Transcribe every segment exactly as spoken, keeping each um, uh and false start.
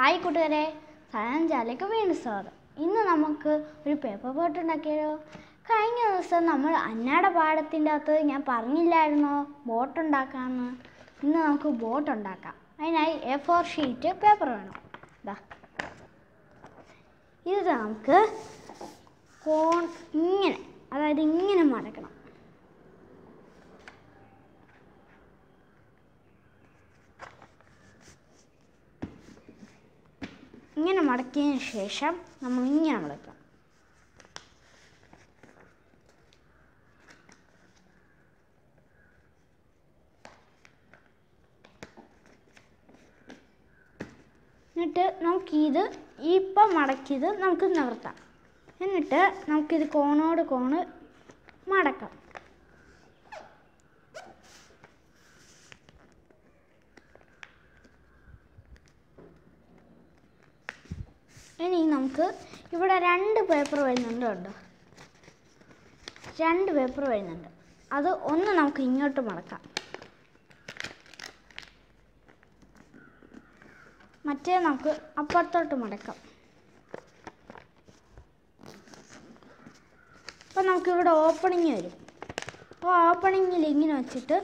Hi കൂട്ടുകാരെ, സയൻജാലേക്ക് വീണ്ടും സ്വാഗതം. ഇന്ന് നമുക്ക് ഒരു പേപ്പർ ബോട്ട് ഉണ്ടാക്കിയാലോ? കഴിഞ്ഞ ദിവസം നമ്മൾ അന്നാടെ പാടത്തിൻ്റെ അകത്ത് ഞാൻ പറഞ്ഞില്ലായിരുന്നോ ബോട്ടുണ്ടാക്കാമെന്ന്? ഇന്ന് നമുക്ക് ബോട്ട് ഉണ്ടാക്കാം. അതിനായി എ ഫോർ ഷീറ്റ് പേപ്പർ വേണം. ഇതാ ഇത് നമുക്ക് കോൺ ഇങ്ങനെ, അതായത് ഇങ്ങനെ മടക്കണം. ഇങ്ങനെ മടക്കിയതിന് ശേഷം നമ്മൾ ഇങ്ങനെ മടക്കാം. എന്നിട്ട് നമുക്കിത് ഇപ്പം മടക്കിയത് നമുക്ക് നിവർത്താം. എന്നിട്ട് നമുക്കിത് കോണോട് കോണ് മടക്കാം. ഇനി നമുക്ക് ഇവിടെ രണ്ട് പേപ്പർ വരുന്നുണ്ട് കേട്ടോ, രണ്ട് പേപ്പർ വരുന്നുണ്ട്. അത് ഒന്ന് നമുക്ക് ഇങ്ങോട്ട് മടക്കാം, മറ്റേ നമുക്ക് അപ്പുറത്തോട്ട് മടക്കാം. അപ്പം നമുക്കിവിടെ ഓപ്പണിങ് വരും. അപ്പോൾ ഓപ്പണിങ്ങിൽ ഇങ്ങനെ വെച്ചിട്ട്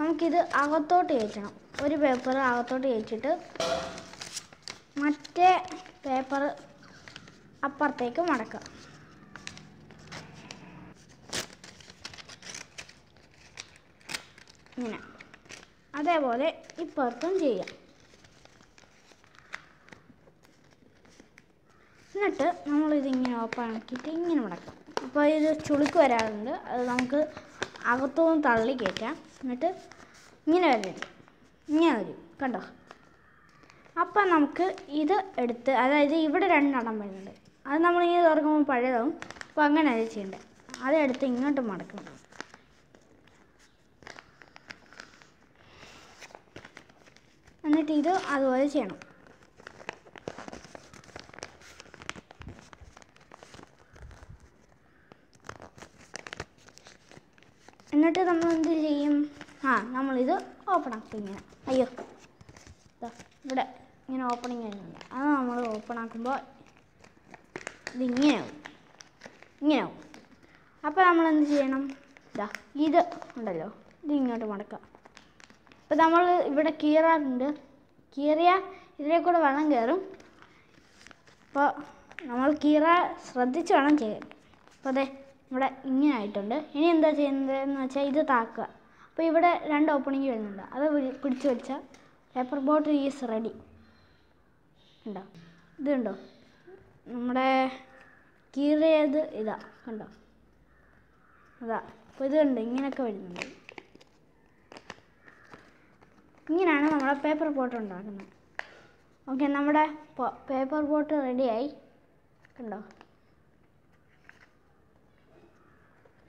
നമുക്കിത് അകത്തോട്ട് കയറ്റണം. ഒരു പേപ്പർ അകത്തോട്ട് കയറ്റിയിട്ട് മറ്റേ പേപ്പർ അപ്പുറത്തേക്ക് മടക്കുക. ഇങ്ങനെ അതേപോലെ ഇപ്പുറത്തും ചെയ്യാം. എന്നിട്ട് നമ്മളിതിങ്ങനെ ഓപ്പൺ ആക്കിയിട്ട് ഇങ്ങനെ മടക്കാം. അപ്പോൾ ഇത് ചുളുക്ക് വരാറുണ്ട്, അത് നമുക്ക് അകത്തുനിന്ന് തള്ളി കയറ്റാം. എന്നിട്ട് ഇങ്ങനെ വരും, ഇങ്ങനെ വരും കണ്ടോ. അപ്പം നമുക്ക് ഇത് എടുത്ത്, അതായത് ഇവിടെ രണ്ടെണ്ണം വരുന്നുണ്ട്, അത് നമ്മളിങ്ങനെ തുറക്കുമ്പോൾ പഴയതാവും. അപ്പോൾ അങ്ങനെ അത് ചെയ്യണ്ടേ, അതെടുത്ത് ഇങ്ങോട്ട് മടക്കും. എന്നിട്ട് ഇത് അതുപോലെ ചെയ്യണം. എന്നിട്ട് നമ്മൾ എന്ത് ചെയ്യും? ആ നമ്മളിത് ഓപ്പൺ ആക്കും ഇങ്ങനെ. അയ്യോ, ഇവിടെ ഇങ്ങനെ ഓപ്പണിങ് വരുന്നുണ്ട്, അത് നമ്മൾ ഓപ്പൺ ആക്കുമ്പോൾ ഇതിങ്ങനെയാവും, ഇങ്ങനെയാവും. അപ്പോൾ നമ്മളെന്ത് ചെയ്യണം? ഇതാ ഇത് ഉണ്ടല്ലോ, ഇത് ഇങ്ങോട്ട് മടക്കാം. അപ്പോൾ നമ്മൾ ഇവിടെ കീറാറുണ്ട്, കീറിയാൽ ഇതിലെ കൂടെ വെള്ളം കയറും. അപ്പോൾ നമ്മൾ കീറാ ശ്രദ്ധിച്ച് വേണം ചെയ്യാൻ. അപ്പോൾ അതെ ഇവിടെ ഇങ്ങനെ ആയിട്ടുണ്ട്. ഇനി എന്താ ചെയ്യുന്നത് എന്ന് വെച്ചാൽ ഇത് താക്കുക. അപ്പോൾ ഇവിടെ രണ്ട് ഓപ്പണിങ് വരുന്നുണ്ട്, അത് പിടിച്ചു വെച്ചാൽ പേപ്പർ ബോട്ട് ഈസ് റെഡി. കണ്ടോ, ഇത് കണ്ടോ, നമ്മുടെ കീറിയത് ഇതാ കണ്ടോ, അതാ. അപ്പോൾ ഇത് കണ്ടോ, ഇങ്ങനെയൊക്കെ വരുന്നുണ്ട്. ഇങ്ങനെയാണ് നമ്മുടെ പേപ്പർ ബോട്ട് ഉണ്ടാക്കുന്നത്. ഓക്കെ, നമ്മുടെ പേപ്പർ ബോട്ട് റെഡിയായി കണ്ടോ,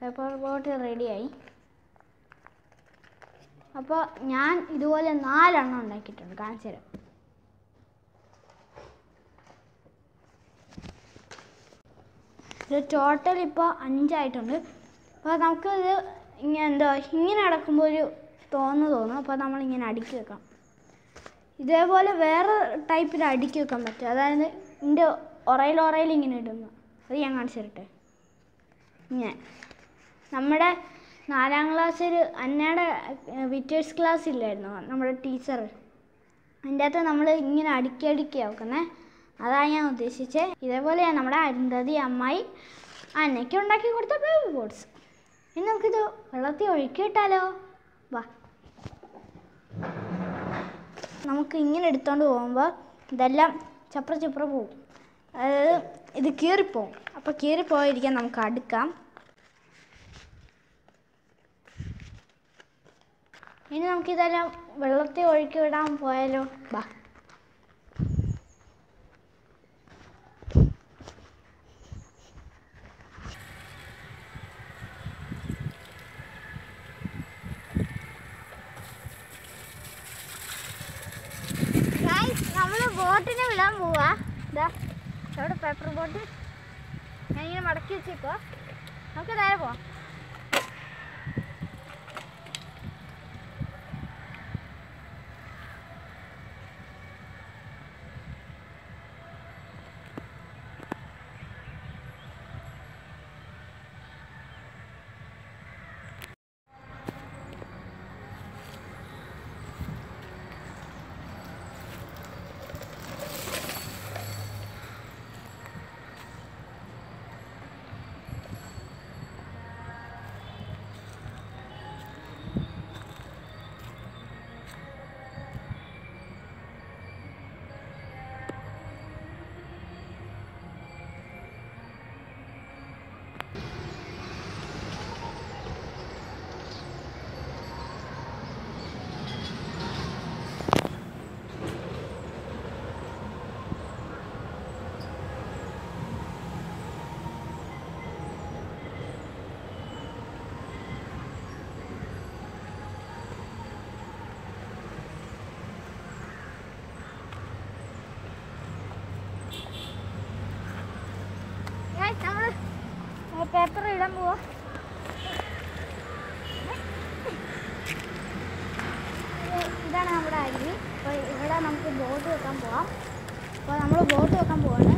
പേപ്പർ ബോട്ട് റെഡിയായി. അപ്പോൾ ഞാൻ ഇതുപോലെ നാലെണ്ണം ഉണ്ടാക്കിയിട്ടുണ്ട്, കാണിച്ചു തരാം. ഇത് ടോട്ടൽ ഇപ്പോൾ അഞ്ചായിട്ടുണ്ട്. അപ്പോൾ നമുക്ക് ഇത് ഇങ്ങനെ എന്തോ ഇങ്ങനെ അടക്കുമ്പോൾ ഒരു തോന്നു തോന്നും. അപ്പോൾ നമ്മളിങ്ങനെ അടുക്കി വെക്കാം. ഇതേപോലെ വേറെ ടൈപ്പിൽ അടുക്കി വെക്കാൻ പറ്റും, അതായത് ഇതിൻ്റെ ഒറയിൽ ഒറയിൽ ഇങ്ങനെ ഇടുന്നു. അത് ഞാൻ കാണിച്ചു തരട്ടെ. ഇങ്ങനെ നമ്മുടെ നാലാം ക്ലാസ്സിൽ അന്നയുടെ വിറ്റേഴ്സ് ക്ലാസ് ഇല്ലായിരുന്നു നമ്മുടെ ടീച്ചർ, അതിൻ്റെ അകത്ത് നമ്മൾ ഇങ്ങനെ അടുക്കി അടുക്കി വെക്കുന്നേ, അതാണ് ഞാൻ ഉദ്ദേശിച്ചത്. ഇതേപോലെയാണ് നമ്മുടെ അരുന്ധതി അമ്മായി അന്നയ്ക്ക് ഉണ്ടാക്കി കൊടുത്ത പേപ്പർ ബോട്ട്സ്. ഇനി നമുക്കിത് വെള്ളത്തിൽ ഒഴുക്കിയിട്ടാലോ? വാ, നമുക്ക് ഇങ്ങനെ എടുത്തുകൊണ്ട് പോകുമ്പോൾ ഇതെല്ലാം ചപ്ര ചപ്ര പോകും, അതായത് ഇത് കീറിപ്പോവും. അപ്പോൾ കീറിപ്പോയിരിക്കാൻ നമുക്ക് അടുക്കാം. ഇനി നമുക്കിതെല്ലാം വെള്ളത്തിൽ ഒഴുക്കി വിടാൻ പോയാലോ? ബാ, നമ്മൾ ബോട്ടിന് വിടാൻ പോവാ. ഇതാ അവിടെ പേപ്പർ ബോട്ട് ഞാനിങ്ങനെ മടക്കി വെച്ചേക്കോ, നമുക്ക് നേരെ പോവാം. ഞങ്ങൾ പേപ്പർ ഇടാൻ പോവാ. ഇതാണ് നമ്മുടെ അരി. അപ്പോൾ ഇവിടെ നമുക്ക് ബോട്ട് വെക്കാൻ പോവാം. അപ്പോൾ നമ്മൾ ബോട്ട് വെക്കാൻ പോവാണ്.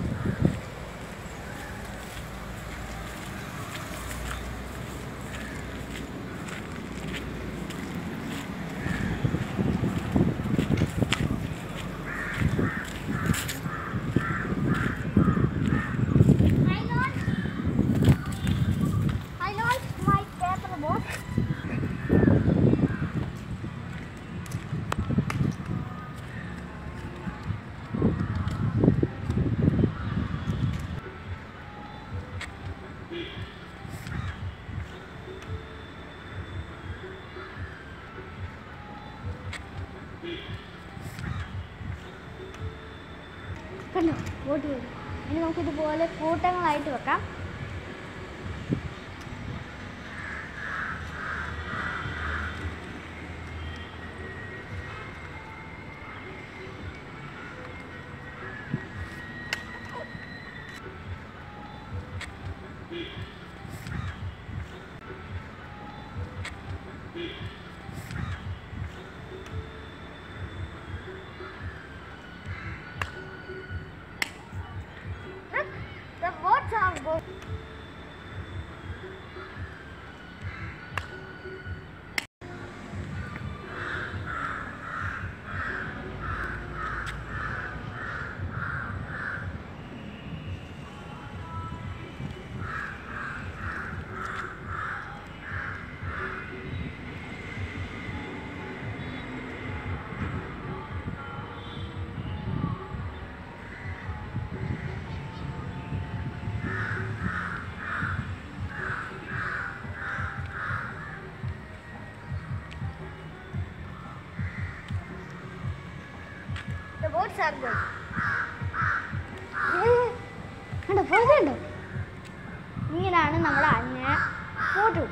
കണ്ടോ ബോട്ട് വരും. ഇനി നമുക്കിതുപോലെ കൂട്ടങ്ങളായിട്ട് വെക്കാം. Sargo. Anda boleh anda. Ini ada nama lainnya. Foto.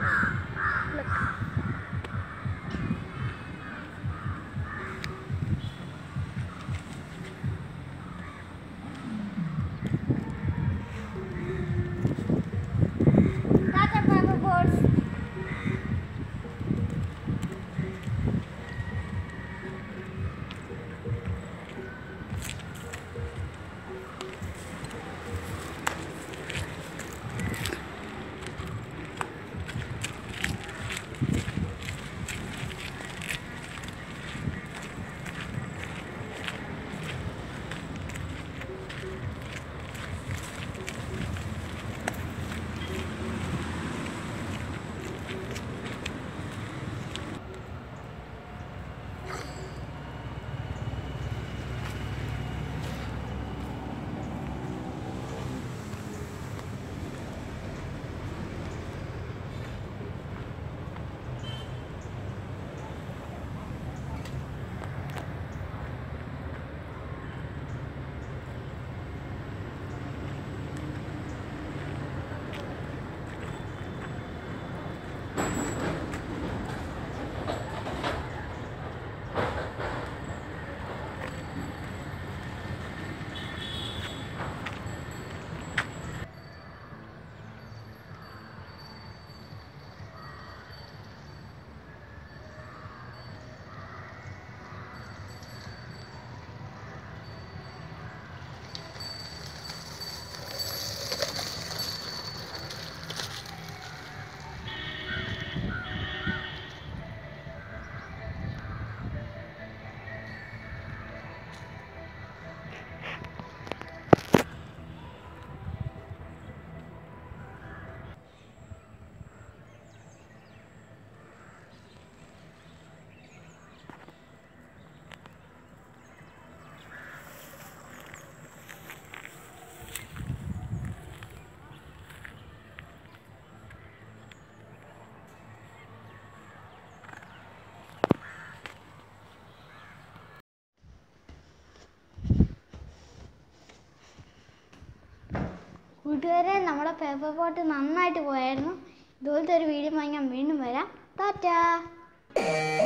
കൂട്ടുകാരെ, നമ്മുടെ പേപ്പർ ബോട്ട് നന്നായിട്ട് പോയായിരുന്നു. ഇതുപോലത്തെ ഒരു വീഡിയോ വാങ്ങാൻ വീണ്ടും വരാം. ടാറ്റാ.